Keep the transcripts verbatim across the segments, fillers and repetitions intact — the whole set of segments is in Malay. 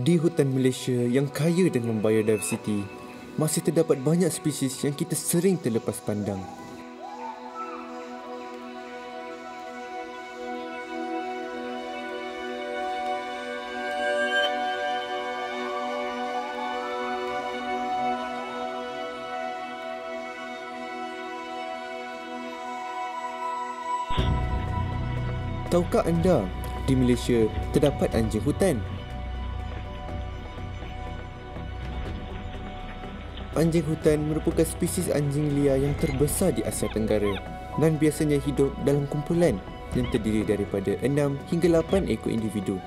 Di hutan Malaysia yang kaya dengan biodiversiti, masih terdapat banyak spesies yang kita sering terlepas pandang. Tahukah anda, di Malaysia terdapat anjing hutan? Anjing hutan merupakan spesies anjing liar yang terbesar di Asia Tenggara dan biasanya hidup dalam kumpulan yang terdiri daripada enam hingga lapan ekor individu.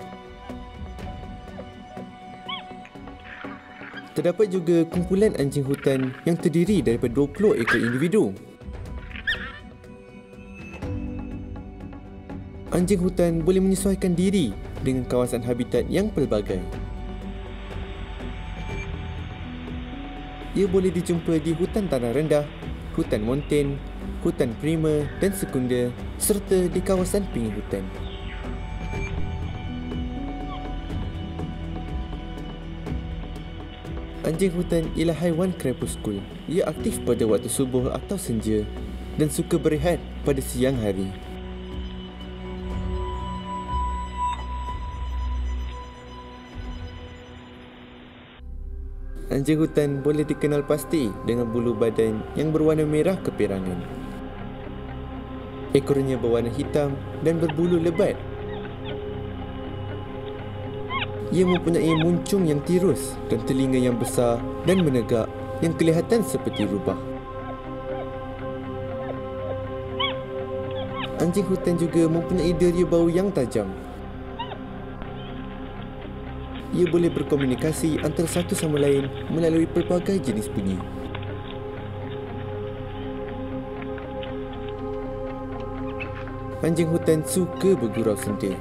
Terdapat juga kumpulan anjing hutan yang terdiri daripada dua puluh ekor individu. Anjing hutan boleh menyesuaikan diri dengan kawasan habitat yang pelbagai. Ia boleh dijumpa di hutan tanah rendah, hutan montane, hutan prima dan sekunder serta di kawasan pinggir hutan. Anjing hutan ialah haiwan krepuskul. Ia aktif pada waktu subuh atau senja dan suka berehat pada siang hari. Anjing hutan boleh dikenal pasti dengan bulu badan yang berwarna merah keperangan. Ekornya berwarna hitam dan berbulu lebat. Ia mempunyai muncung yang tirus dan telinga yang besar dan menegak yang kelihatan seperti rubah. Anjing hutan juga mempunyai deria bau yang tajam. Ia boleh berkomunikasi antara satu sama lain melalui pelbagai jenis bunyi. Anjing hutan suka bergurau sendiri.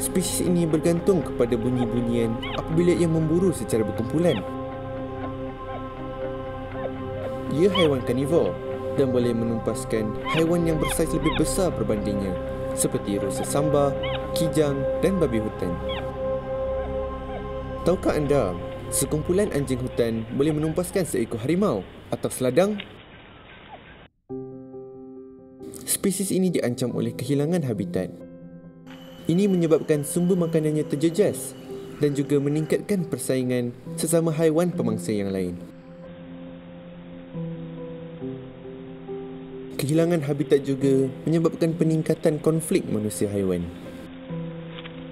Spesies ini bergantung kepada bunyi-bunyian apabila ia memburu secara berkumpulan. Ia haiwan karnivor dan boleh menumpaskan haiwan yang bersaiz lebih besar berbandingnya seperti rusa sambar, kijang dan babi hutan. Tahukah anda, sekumpulan anjing hutan boleh menumpaskan seekor harimau atau seladang? Spesies ini diancam oleh kehilangan habitat. Ini menyebabkan sumber makanannya terjejas dan juga meningkatkan persaingan sesama haiwan pemangsa yang lain. Kehilangan habitat juga menyebabkan peningkatan konflik manusia haiwan.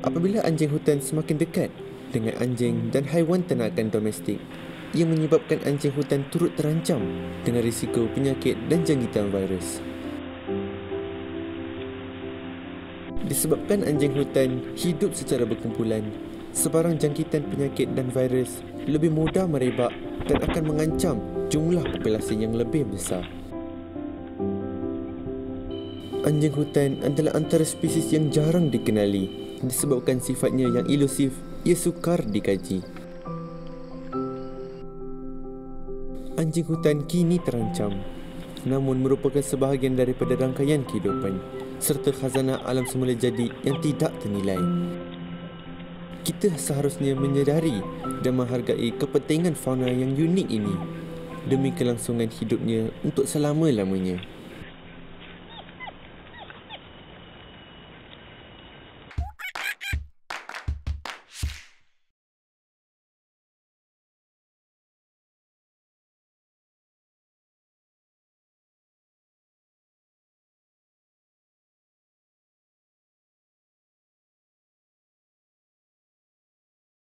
Apabila anjing hutan semakin dekat dengan anjing dan haiwan ternakan domestik, ia menyebabkan anjing hutan turut terancam dengan risiko penyakit dan jangkitan virus. Disebabkan anjing hutan hidup secara berkumpulan, sebarang jangkitan penyakit dan virus lebih mudah merebak dan akan mengancam jumlah populasi yang lebih besar. Anjing hutan adalah antara spesies yang jarang dikenali disebabkan sifatnya yang ilusif, ia sukar dikaji. Anjing hutan kini terancam, namun merupakan sebahagian daripada rangkaian kehidupan serta khazanah alam semula jadi yang tidak ternilai. Kita seharusnya menyedari dan menghargai kepentingan fauna yang unik ini demi kelangsungan hidupnya untuk selama-lamanya.